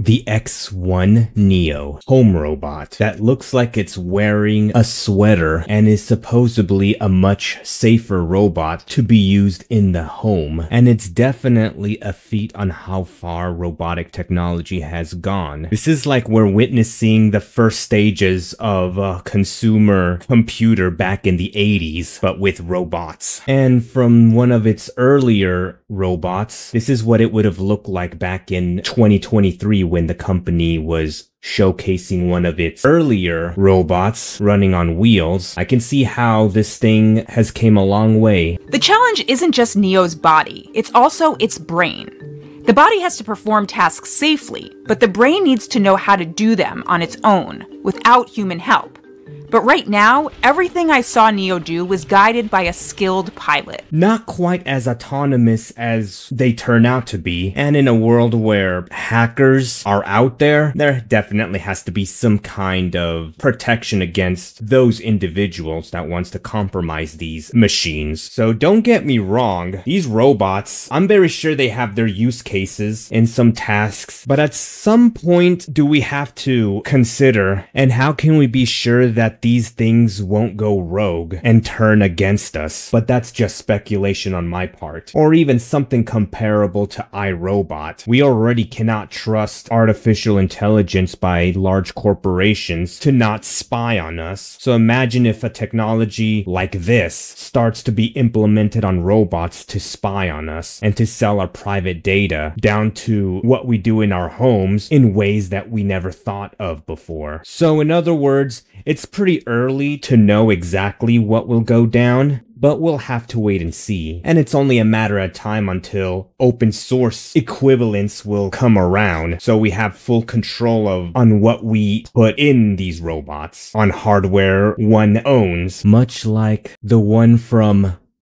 The X1 Neo home robot that looks like it's wearing a sweater and is supposedly a much safer robot to be used in the home. And it's definitely a feat on how far robotic technology has gone. This is like we're witnessing the first stages of a consumer computer back in the 80s, but with robots. And from one of its earlier robots, this is what it would have looked like back in 2023 when the company was showcasing one of its earlier robots running on wheels. I can see how this thing has came a long way. The challenge isn't just Neo's body, it's also its brain. The body has to perform tasks safely, but the brain needs to know how to do them on its own, without human help. But right now, everything I saw Neo do was guided by a skilled pilot. Not quite as autonomous as they turn out to be, and in a world where hackers are out there, there definitely has to be some kind of protection against those individuals that wants to compromise these machines. So don't get me wrong, these robots, I'm very sure they have their use cases in some tasks, but at some point do we have to consider, and how can we be sure that these things won't go rogue and turn against us? But that's just speculation on my part. Or even something comparable to iRobot. We already cannot trust artificial intelligence by large corporations to not spy on us. So imagine if a technology like this starts to be implemented on robots to spy on us and to sell our private data down to what we do in our homes in ways that we never thought of before. So in other words, it's pretty early to know exactly what will go down, but we'll have to wait and see. And it's only a matter of time until open source equivalents will come around, so we have full control on what we put in these robots on hardware one owns, much like the one from